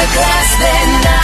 the glass, then